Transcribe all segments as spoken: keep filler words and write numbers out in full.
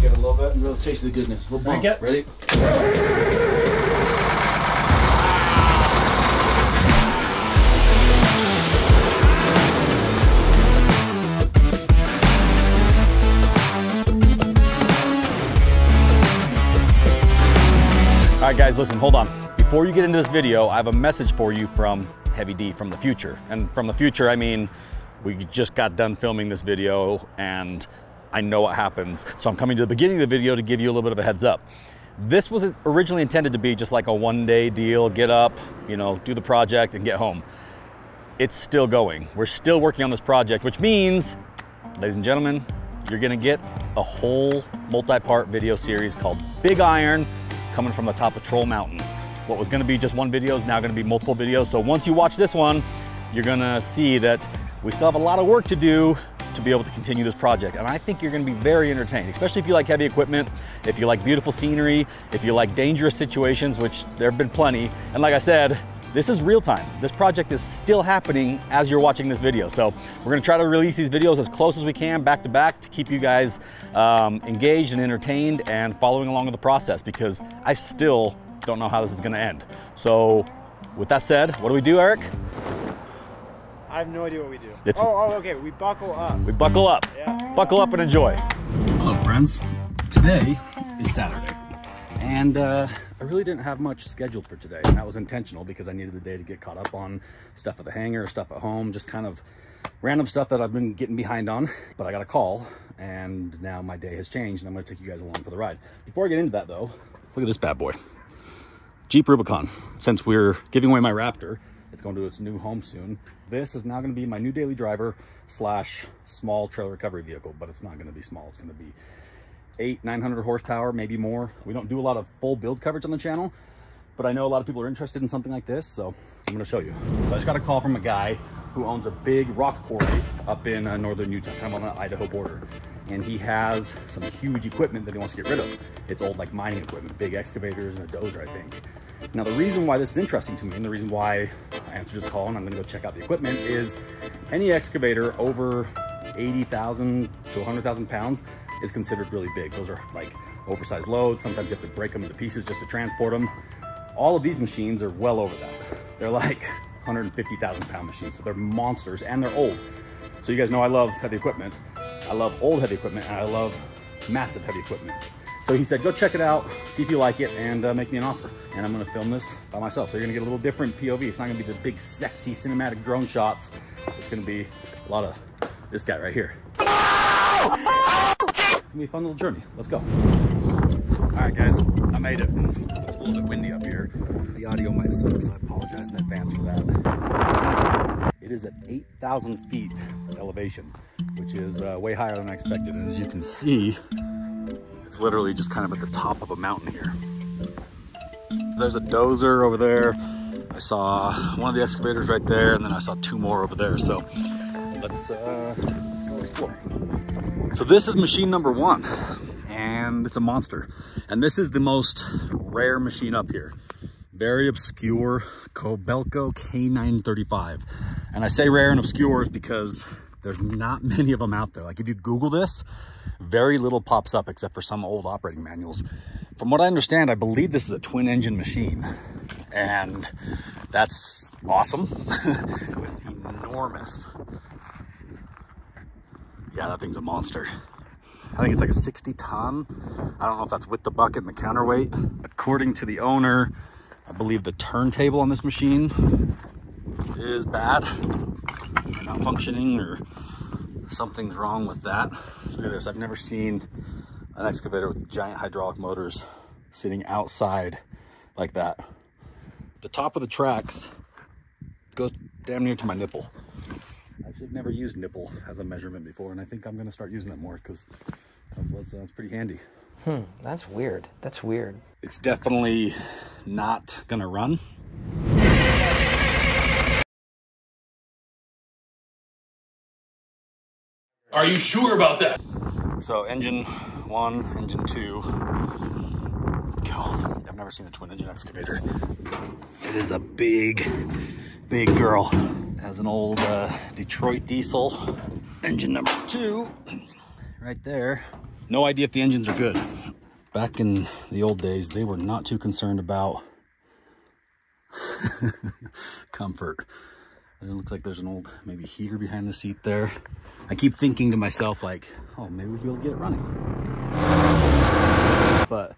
Give it a little bit. A little taste of the goodness. A little bump. Get. Ready? All right, guys, listen, hold on. Before you get into this video, I have a message for you from Heavy D from the future. And from the future, I mean, we just got done filming this video and I know what happens. So I'm coming to the beginning of the video to give you a little bit of a heads up. This was originally intended to be just like a one day deal, get up, you know, do the project and get home. It's still going. We're still working on this project, which means, ladies and gentlemen, you're gonna get a whole multi-part video series called Big Iron, coming from the top of Troll Mountain. What was gonna be just one video is now gonna be multiple videos. So once you watch this one, you're gonna see that we still have a lot of work to do to be able to continue this project. And I think you're gonna be very entertained, especially if you like heavy equipment, if you like beautiful scenery, if you like dangerous situations, which there have been plenty. And like I said, this is real time. This project is still happening as you're watching this video. So we're gonna try to release these videos as close as we can back to back to keep you guys um, engaged and entertained and following along with the process, because I still don't know how this is gonna end. So with that said, what do we do, Eric? I have no idea what we do. It's, oh, oh, okay, we buckle up. We buckle up. Yeah. Buckle up and enjoy. Hello, friends. Today is Saturday. And uh, I really didn't have much scheduled for today. And that was intentional because I needed the day to get caught up on stuff at the hangar, stuff at home, just kind of random stuff that I've been getting behind on. But I got a call and now my day has changed and I'm gonna take you guys along for the ride. Before I get into that though, look at this bad boy. Jeep Rubicon. Since we're giving away my Raptor, it's going to its new home soon. This is now going to be my new daily driver slash small trailer recovery vehicle, but it's not going to be small. It's going to be eight, nine hundred horsepower, maybe more. We don't do a lot of full build coverage on the channel, but I know a lot of people are interested in something like this, so I'm going to show you. So I just got a call from a guy who owns a big rock quarry up in uh, northern Utah, kind of on the Idaho border. And he has some huge equipment that he wants to get rid of. It's old like mining equipment, big excavators and a dozer, I think. Now the reason why this is interesting to me and the reason why I answered this call and I'm gonna go check out the equipment is any excavator over eighty thousand to one hundred thousand pounds is considered really big. Those are like oversized loads. Sometimes you have to break them into pieces just to transport them. All of these machines are well over that. They're like one hundred fifty thousand pound machines. So they're monsters and they're old. So you guys know I love heavy equipment. I love old heavy equipment and I love massive heavy equipment. So he said, go check it out, see if you like it and uh, make me an offer. And I'm gonna film this by myself. So you're gonna get a little different P O V. It's not gonna be the big sexy cinematic drone shots. It's gonna be a lot of this guy right here. It's gonna be a fun little journey. Let's go. All right guys, I made it. It's a little bit windy up here. The audio might suck, so I apologize in advance for that. It is at eight thousand feet elevation, which is uh, way higher than I expected. And as you can see, it's literally just kind of at the top of a mountain here. There's a dozer over there. I saw one of the excavators right there, and then I saw two more over there. So let's uh, go explore. So this is machine number one, and it's a monster. And this is the most rare machine up here. Very obscure Kobelco K nine thirty-five. And I say rare and obscure is because there's not many of them out there. Like if you Google this, very little pops up except for some old operating manuals. From what I understand, I believe this is a twin engine machine. And that's awesome. It was enormous. Yeah, that thing's a monster. I think it's like a sixty ton. I don't know if that's with the bucket and the counterweight. According to the owner, I believe the turntable on this machine is bad, malfunctioning, or something's wrong with that. Look at this. I've never seen an excavator with giant hydraulic motors sitting outside like that. The top of the tracks goes damn near to my nipple. Actually, I've never used nipple as a measurement before, and I think I'm going to start using it more because that's uh, pretty handy. Hmm, that's weird. That's weird. It's definitely not gonna run. Are you sure about that? So engine one, engine two. God, I've never seen a twin engine excavator. It is a big, big girl. It has an old uh, Detroit diesel. Engine number two, right there. No idea if the engines are good. Back in the old days, they were not too concerned about comfort. It looks like there's an old maybe heater behind the seat there. I keep thinking to myself like, oh, maybe we'll be able to get it running. But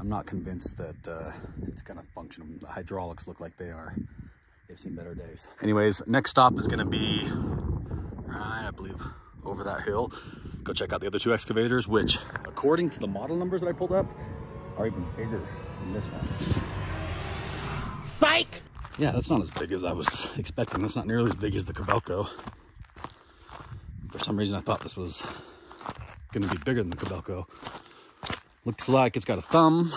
I'm not convinced that uh, it's gonna function. The hydraulics look like they are. They've seen better days. Anyways, next stop is gonna be, right, I believe, over that hill. Go check out the other two excavators, which according to the model numbers that I pulled up are even bigger than this one. Psych! Yeah, that's not as big as I was expecting. That's not nearly as big as the Kobelco. For some reason I thought this was gonna be bigger than the Kobelco. Looks like it's got a thumb.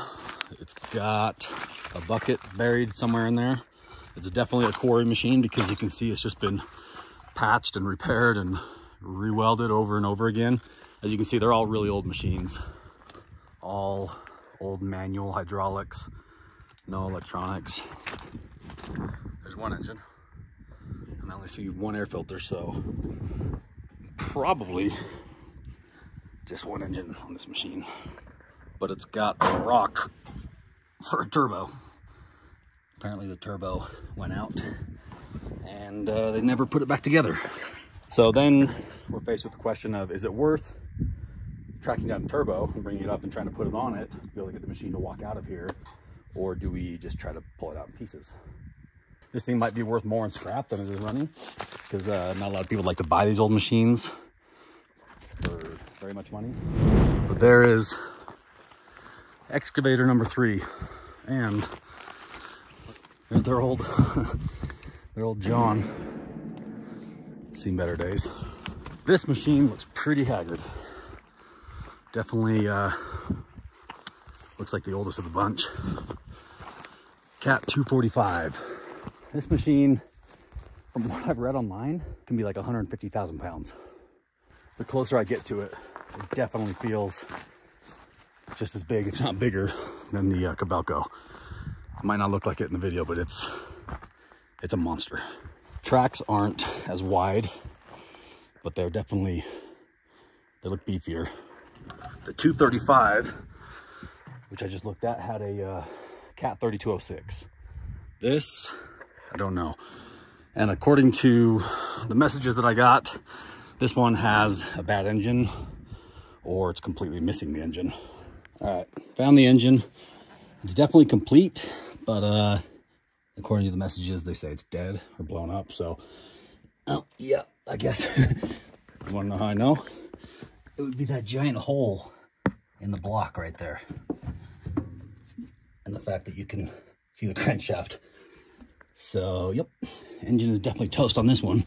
It's got a bucket buried somewhere in there. It's definitely a quarry machine because you can see it's just been patched and repaired and rewelded over and over again. As you can see, they're all really old machines, all old manual hydraulics, no electronics. There's one engine and I only see one air filter, so probably just one engine on this machine, but it's got a rock for a turbo. Apparently the turbo went out and uh, they never put it back together. So then we're faced with the question of, is it worth tracking down a turbo and bringing it up and trying to put it on it to be able to get the machine to walk out of here? Or do we just try to pull it out in pieces? This thing might be worth more in scrap than it is running, because uh, not a lot of people like to buy these old machines for very much money. But there is excavator number three, and there's their old, their old John. Seen better days. This machine looks pretty haggard. Definitely uh, looks like the oldest of the bunch. Cat two forty-five. This machine, from what I've read online, can be like one hundred fifty thousand pounds. The closer I get to it, it definitely feels just as big, if not bigger, than the uh, Kobelco. It might not look like it in the video, but it's it's a monster. Tracks aren't as wide, but they're definitely, they look beefier. The two thirty-five, which I just looked at, had a uh, Cat thirty-two oh six. This, I don't know. And according to the messages that I got, this one has a bad engine, or it's completely missing the engine. All right, found the engine. It's definitely complete, but uh, according to the messages, they say it's dead or blown up. So, oh, yeah, I guess. You want to know how I know? It would be that giant hole in the block right there. And the fact that you can see the crankshaft. So, yep, engine is definitely toast on this one.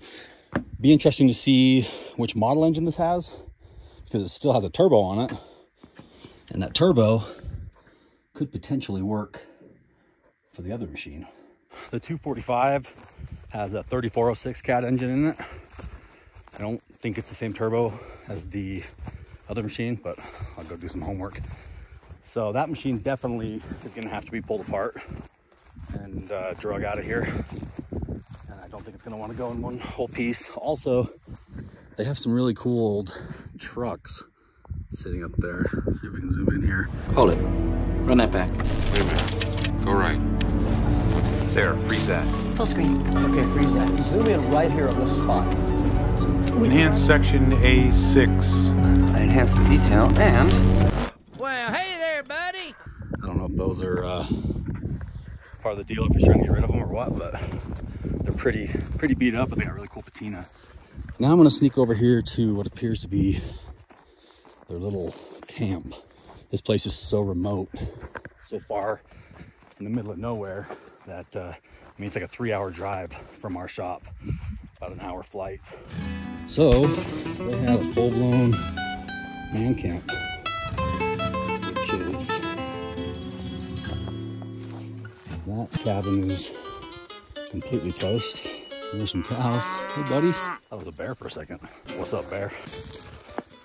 Be interesting to see which model engine this has, because it still has a turbo on it. And that turbo could potentially work for the other machine. The two forty-five has a thirty-four oh six Cat engine in it. I don't think it's the same turbo as the other machine, but I'll go do some homework. So that machine definitely is gonna have to be pulled apart and uh, drug out of here. And I don't think it's gonna wanna go in one whole piece. Also, they have some really cool old trucks sitting up there. Let's see if we can zoom in here. Hold it, run that back. Wait a minute, go right. There, freeze that. Full screen. Okay, freeze that. Zoom in right here on this spot. Enhance section A six. I enhance the detail and... Well, hey there, buddy! I don't know if those are uh, part of the deal, if you're trying to get rid of them or what, but they're pretty, pretty beat up, but they got really cool patina. Now I'm going to sneak over here to what appears to be their little camp. This place is so remote, so far in the middle of nowhere, that, uh, I mean, it's like a three hour drive from our shop, about an hour flight. So they have a full blown man camp, which is, that cabin is completely toast. There's some cows. Hey buddies. That was a bear for a second. What's up, bear?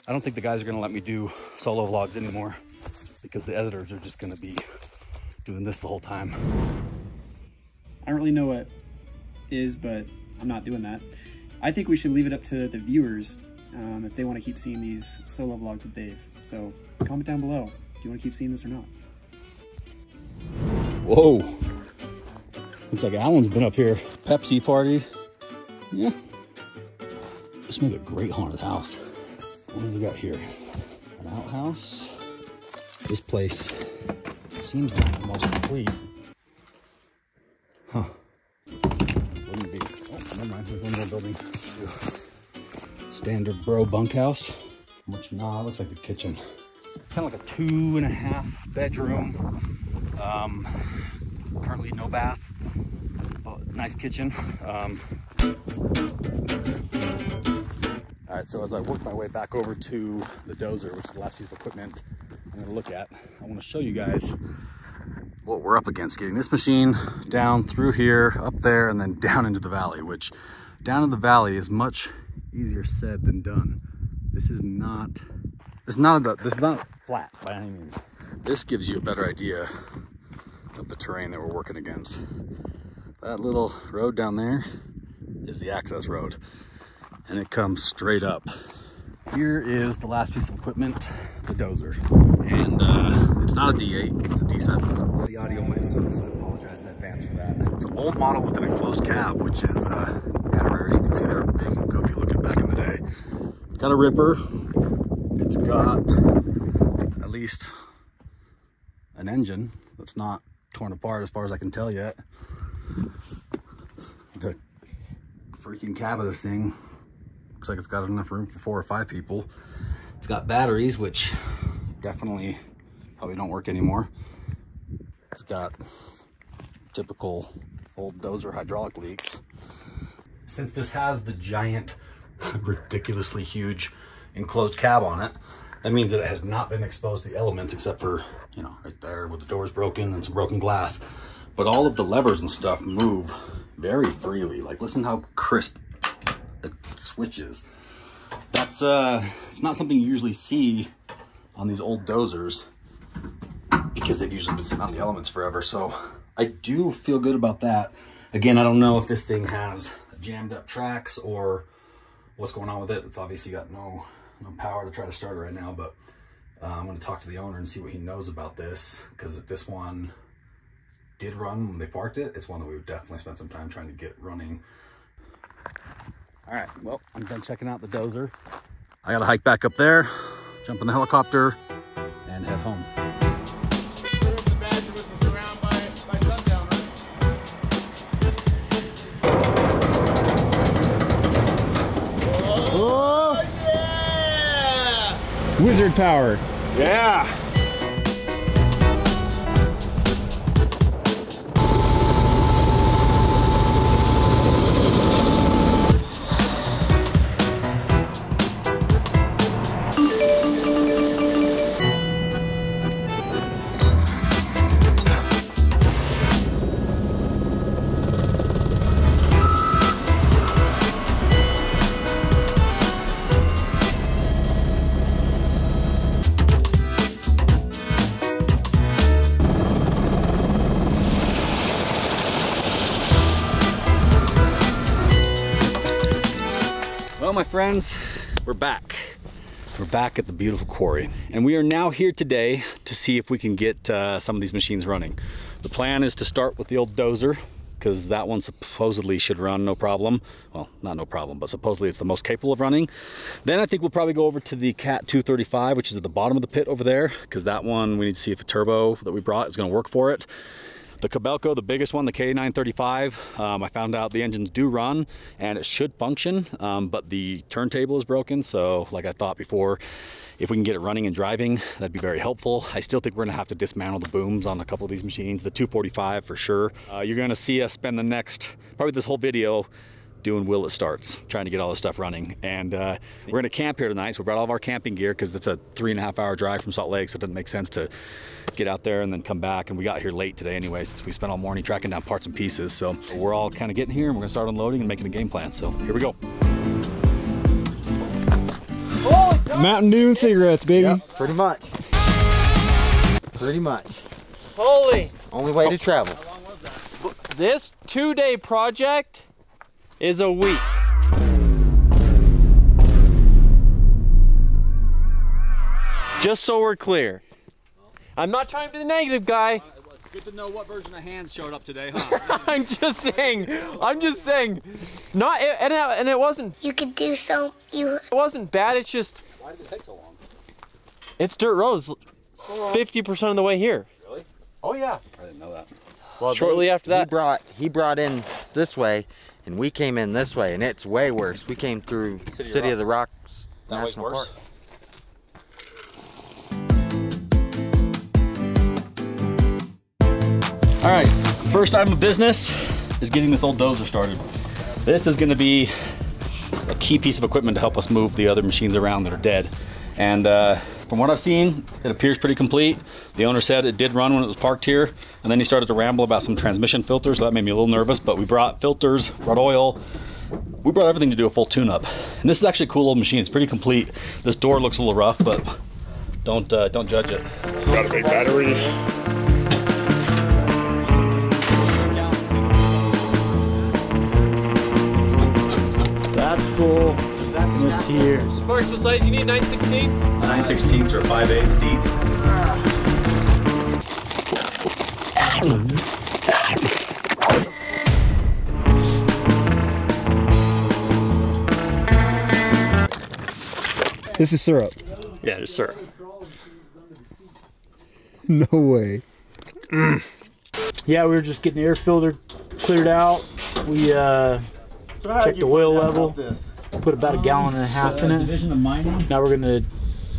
I don't think the guys are gonna let me do solo vlogs anymore because the editors are just gonna be doing this the whole time. I don't really know what is, but I'm not doing that. I think we should leave it up to the viewers um, if they want to keep seeing these solo vlogs with Dave. So comment down below, do you want to keep seeing this or not? Whoa, looks like Alan's been up here. Pepsi party. Yeah, this made a great haunted house. What do we got here? An outhouse. This place seems like the most complete. Huh. Wouldn't be. Oh, never mind. There's one more building. Standard bro bunkhouse. Which, nah, looks like the kitchen. Kind of like a two and a half bedroom. Um, currently no bath. But nice kitchen. Um, all right, so as I work my way back over to the dozer, which is the last piece of equipment I'm gonna look at, I wanna show you guys what we're up against, getting this machine down through here, up there, and then down into the valley, which down in the valley is much easier said than done. This is not, this is not, a, this is not flat by any means. This gives you a better idea of the terrain that we're working against. That little road down there is the access road, and it comes straight up. Here is the last piece of equipment, the dozer. And uh, it's not a D eight, it's a D seven. The audio might suck, so I apologize in advance for that. It's an old model with an enclosed cab, which is uh, kind of rare. As you can see, they're big and goofy looking back in the day. It's got a ripper. It's got at least an engine that's not torn apart as far as I can tell yet. The freaking cab of this thing looks like it's got enough room for four or five people. It's got batteries, which definitely probably don't work anymore. It's got typical old dozer hydraulic leaks. Since this has the giant, ridiculously huge enclosed cab on it, that means that it has not been exposed to the elements except for, you know, right there where the door's broken and some broken glass. But all of the levers and stuff move very freely. Like, listen how crisp the switches. That's uh it's not something you usually see on these old dozers because they've usually been sitting on the elements forever. So I do feel good about that. Again, I don't know if this thing has jammed up tracks or what's going on with it. It's obviously got no no power to try to start it right now, but uh, I'm going to talk to the owner and see what he knows about this, because if this one did run when they parked it, it's one that we would definitely spend some time trying to get running. All right, well, I'm done checking out the dozer. I gotta hike back up there, jump in the helicopter, and head home. Oh, yeah! Wizard power. Yeah! My friends, we're back. We're back at the beautiful quarry, and we are now here today to see if we can get uh, some of these machines running. The plan is to start with the old dozer, because that one supposedly should run no problem. Well, not no problem, but supposedly it's the most capable of running. Then I think we'll probably go over to the Cat two thirty-five, which is at the bottom of the pit over there, because that one we need to see if the turbo that we brought is going to work for it. The Kobelco, the biggest one, the K nine thirty-five, um, I found out the engines do run and it should function, um, but the turntable is broken. So like I thought before, if we can get it running and driving, that'd be very helpful. I still think we're gonna have to dismantle the booms on a couple of these machines, the two forty-five for sure. Uh, you're gonna see us spend the next, probably this whole video, doing Will It Starts, trying to get all this stuff running. And uh, we're gonna camp here tonight, so we brought all of our camping gear, because it's a three and a half hour drive from Salt Lake, so it doesn't make sense to get out there and then come back. And we got here late today anyway, since we spent all morning tracking down parts and pieces. So we're all kind of getting here, and we're gonna start unloading and making a game plan. So here we go. Oh, Mountain Dew and cigarettes, baby. Yep, pretty much. Pretty much. Holy. Only way oh. to travel. How long was that? This two day project is a week. Just so we're clear. I'm not trying to be the negative guy. Uh, it's good to know what version of hands showed up today, huh? I'm just saying. I'm just saying. Not and it, and it wasn't. You could do so. You. It wasn't bad. It's just. Why did it take so long? It's dirt roads. fifty percent of the way here. Really? Oh yeah. I didn't know that. Well, shortly they, after that, he brought he brought in this way, and we came in this way, and it's way worse. We came through City, City of the Rocks National Park. All right, first item of business is getting this old dozer started. This is going to be a key piece of equipment to help us move the other machines around that are dead. And uh, from what I've seen, it appears pretty complete. The owner said it did run when it was parked here, and then he started to ramble about some transmission filters, so that made me a little nervous, but we brought filters, brought oil, we brought everything to do a full tune-up. And this is actually a cool old machine, it's pretty complete. This door looks a little rough, but don't, uh, don't judge it. Got a big battery. That's cool. That's here. Sparks, what size you need? nine sixteenths? nine sixteenths or five eighths deep. Ah. This is syrup. Yeah, it is syrup. No way. Mm. Yeah, we were just getting the air filter cleared out. We uh, checked the oil level. Put about a gallon and a half um, in it. Division of mining. Now we're gonna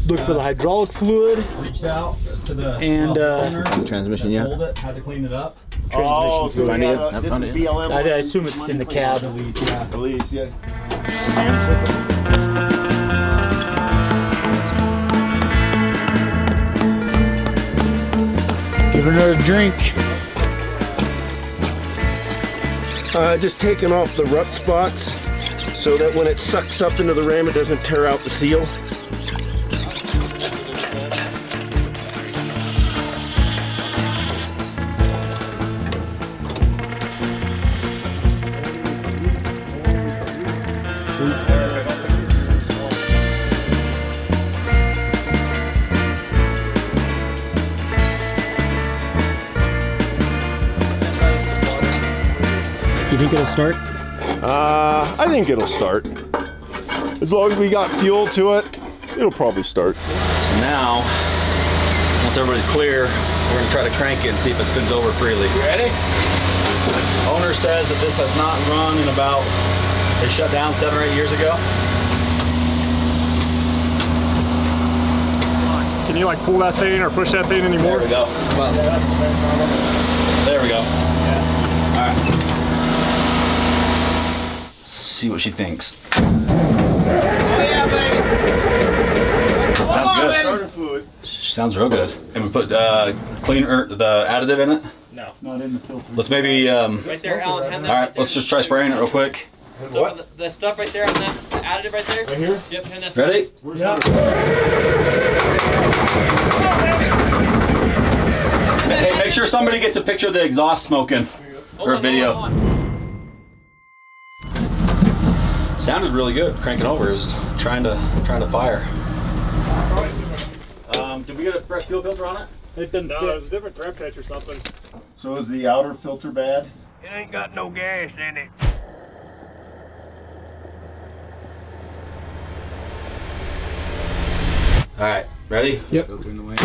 look uh, for the hydraulic fluid. Reached out to the and uh, the transmission. Yeah. Sold it, had to clean it up. Transmission. Oh, so we got a, this is B L M. I, I assume it's in the cab. At least, yeah. At least, yeah. Give it another drink. Uh, just taking off the rut spots, so that when it sucks up into the rim, it doesn't tear out the seal. You think it'll start? Uh, I think it'll start. As long as we got fuel to it, it'll probably start. So now, once everybody's clear, we're gonna try to crank it and see if it spins over freely. You ready? Owner says that this has not run in about, it shut down seven or eight years ago. Can you like pull that thing or push that thing anymore? There we go. Come on. There we go. Yeah. All right. See what she thinks. Oh yeah, baby. Sounds on, good. Baby. She sounds real good. And we put uh, cleaner the additive in it. No, not in the filter. Let's maybe. Um, right there, Alan. Right all right, right let's just try spraying it real quick. What? The, the stuff right there on that the additive right there. Right here. Yep. And that's ready? Yep. Hey, make sure somebody gets a picture of the exhaust smoking or a video. Hold on, hold on. Sounded really good cranking over. It was trying to trying to fire. Um, did we get a fresh fuel filter on it? It didn't. No, fit. It was a different grab catch or something. So is the outer filter bad? It ain't got no gas in it. All right, ready? Yep. Filter in the way.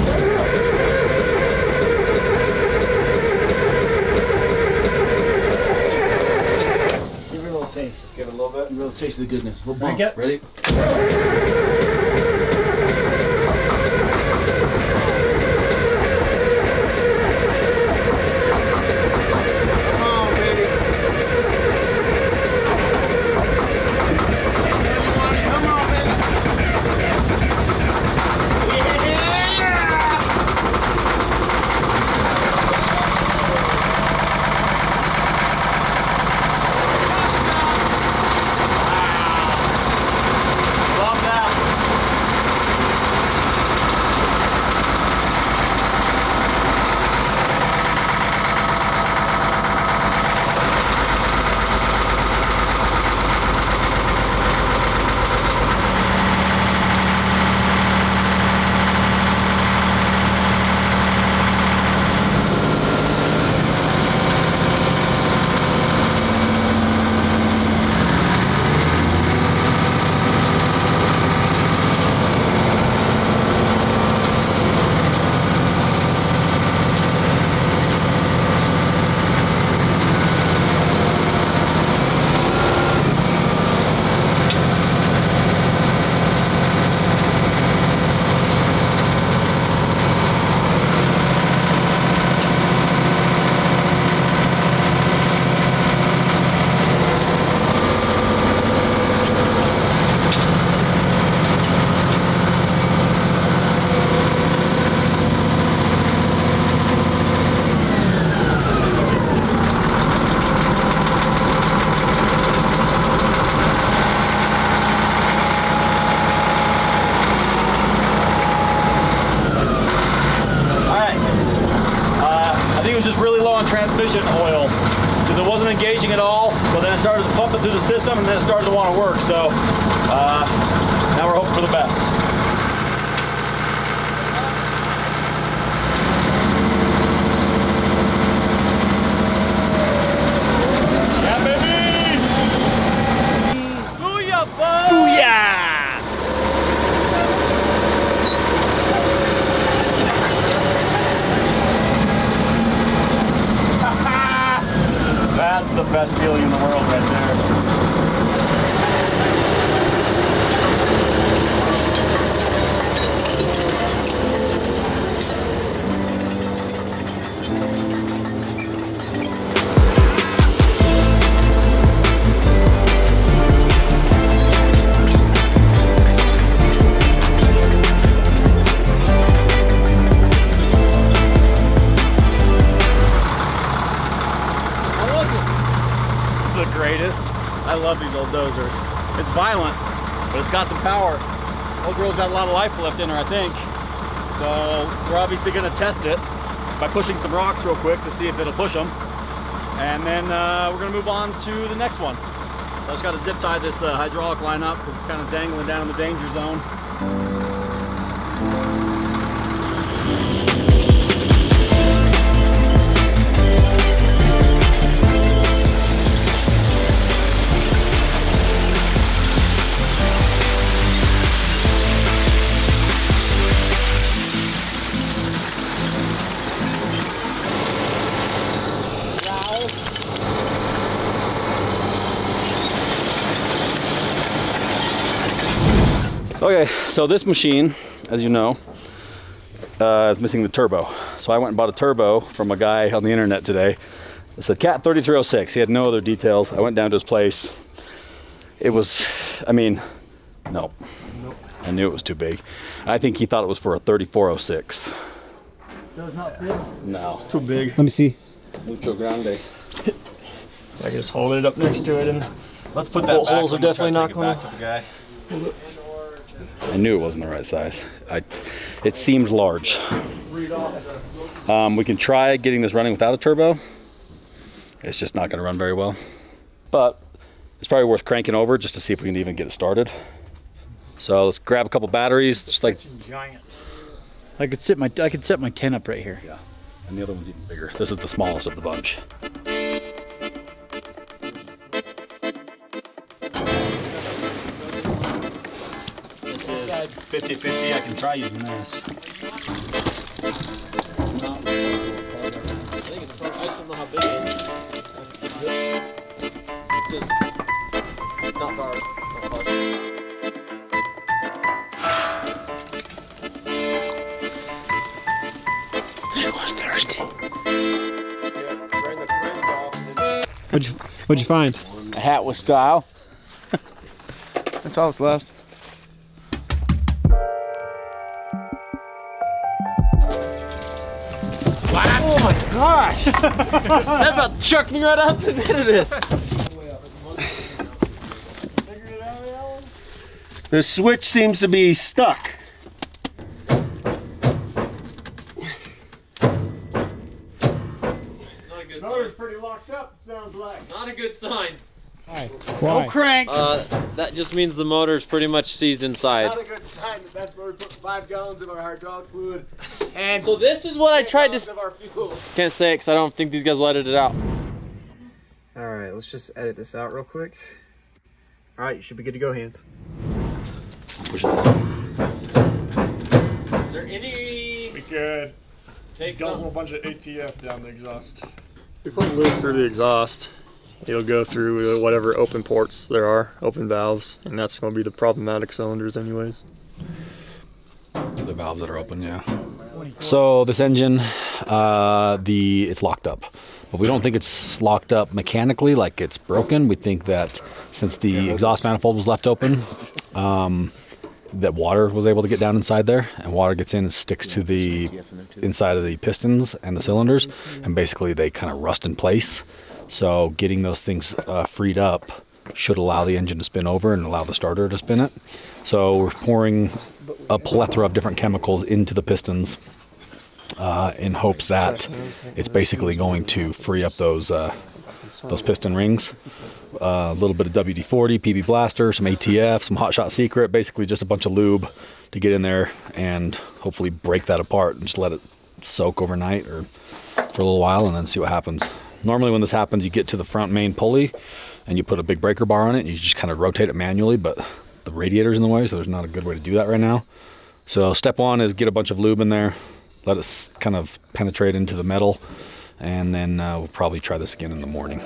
Taste. Just give it a little bit. A little taste of the goodness. A little bump. It. Ready? Come on, baby. Come on, baby. engaging at all, but then it started to pump it through the system, and then it started to want to work. So uh, now we're hoping for the best. Yeah, baby! Booyah, bud! Booyah! That's the best feeling in the world right there. Dozers. It's violent, but it's got some power. Old girl's got a lot of life left in her, I think. So we're obviously gonna test it by pushing some rocks real quick to see if it'll push them. And then uh, we're gonna move on to the next one. So I just gotta zip tie this uh, hydraulic line up. It's kind of dangling down in the danger zone. Okay, so this machine, as you know, uh, is missing the turbo. So I went and bought a turbo from a guy on the internet today. It's a Cat thirty-three oh six. He had no other details. I went down to his place. It was, I mean, no. Nope. I knew it was too big. I think he thought it was for a thirty-four oh six. Does not fit? No. Too big. Let me see. Mucho grande. I just hold it up next to it and let's put that. Holes are definitely not going to the guy. I knew it wasn't the right size. I, it seemed large. Um, we can try getting this running without a turbo. It's just not going to run very well. But it's probably worth cranking over just to see if we can even get it started. So let's grab a couple batteries. Just like giant. I could set my I could set my ten up right here. Yeah, and the other one's even bigger. This is the smallest of the bunch. fifty fifty, I can try using this. I don't know how big it is. It's just not hard. She was thirsty. What'd you, what'd you find? A hat with style. That's all that's left. Oh my gosh! That's about to chuck me right out the end of this. The switch seems to be stuck. Motor's pretty locked up. Sounds like not a good sign. Why? No crank. Uh, that just means the motor's pretty much seized inside. Not a good sign. That's where we put five gallons of our hydraulic fluid. And so this is what I tried to. Of our fuel. Can't say it because I don't think these guys lettered it out. All right, let's just edit this out real quick. All right, you should be good to go, hands. Push it. Is there any? We could take a whole bunch of A T F down the exhaust. We put lube through the exhaust. It'll go through whatever open ports there are, open valves, and that's going to be the problematic cylinders anyways. The valves that are open, yeah. So this engine, uh, the it's locked up. But we don't think it's locked up mechanically, like it's broken. We think that since the exhaust manifold was left open, um, that water was able to get down inside there, and water gets in and sticks to the inside of the pistons and the cylinders, and basically they kind of rust in place. So getting those things uh, freed up should allow the engine to spin over and allow the starter to spin it. So we're pouring a plethora of different chemicals into the pistons uh, in hopes that it's basically going to free up those uh, those piston rings, a uh, little bit of W D forty, P B Blaster, some A T F, some Hot Shot Secret, basically just a bunch of lube to get in there and hopefully break that apart and just let it soak overnight or for a little while and then see what happens. Normally when this happens, you get to the front main pulley and you put a big breaker bar on it and you just kind of rotate it manually, but the radiator's in the way, so there's not a good way to do that right now. So step one is get a bunch of lube in there, let it kind of penetrate into the metal, and then uh, we'll probably try this again in the morning.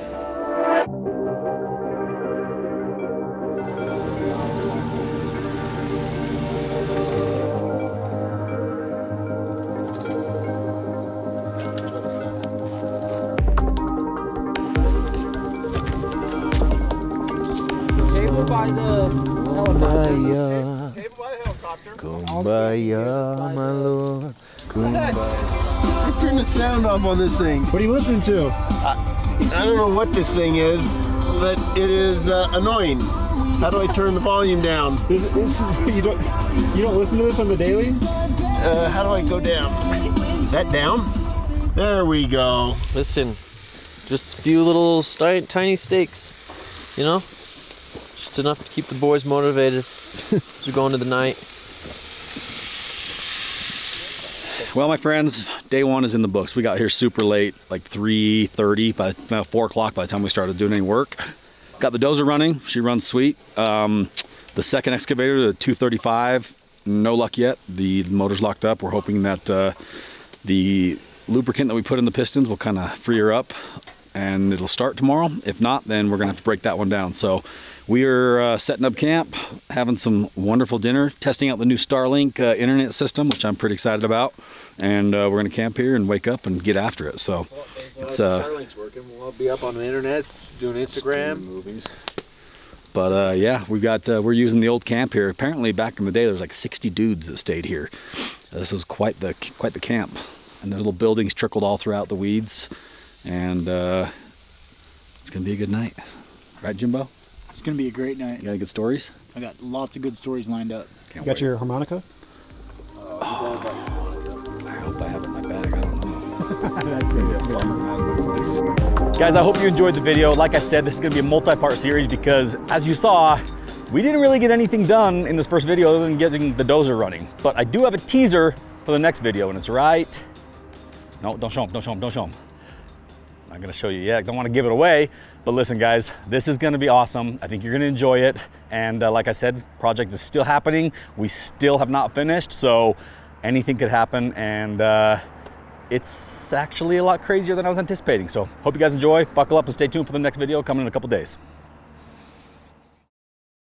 Cable by the helicopter. Cable by the helicopter. Kumbaya, my lord. Kumbaya. I turned the sound off on this thing. What are you listening to? I, I don't know what this thing is, but it is uh, annoying. How do I turn the volume down? This, this is you don't you don't listen to this on the daily? Uh, how do I go down? Is that down? There we go. Listen, just a few little tiny stakes, you know, just enough to keep the boys motivated as we go into the night. Well, my friends, day one is in the books. We got here super late, like three thirty, by no, four o'clock by the time we started doing any work. Got the dozer running. She runs sweet. Um, the second excavator, the two thirty-five, no luck yet. The motor's locked up. We're hoping that uh, the lubricant that we put in the pistons will kind of free her up and it'll start tomorrow. If not, then we're going to have to break that one down. So we are uh, setting up camp, having some wonderful dinner, testing out the new Starlink uh, internet system, which I'm pretty excited about. And uh, we're gonna camp here and wake up and get after it. So, so it's uh, Starlink's working. We'll all be up on the internet, doing Instagram, doing movies. But uh, yeah, we've got uh, we're using the old camp here. Apparently, back in the day, there was like sixty dudes that stayed here. So this was quite the quite the camp, and the little buildings trickled all throughout the weeds. And uh, it's gonna be a good night, right, Jimbo? It's gonna be a great night. You got any good stories? I got lots of good stories lined up. Can't you got wait. Your harmonica? Uh, oh, I hope I have it in my bag. I don't know. Guys, I hope you enjoyed the video. Like I said, this is gonna be a multi-part series because, as you saw, we didn't really get anything done in this first video other than getting the dozer running. But I do have a teaser for the next video, and it's right. No, don't show him. Don't show him. Don't show him. I'm not gonna show you yet. I don't want to give it away, but listen guys, this is gonna be awesome. I think you're gonna enjoy it. And uh, like I said, project is still happening. We still have not finished, so anything could happen. And uh, it's actually a lot crazier than I was anticipating. So hope you guys enjoy. Buckle up and stay tuned for the next video coming in a couple days.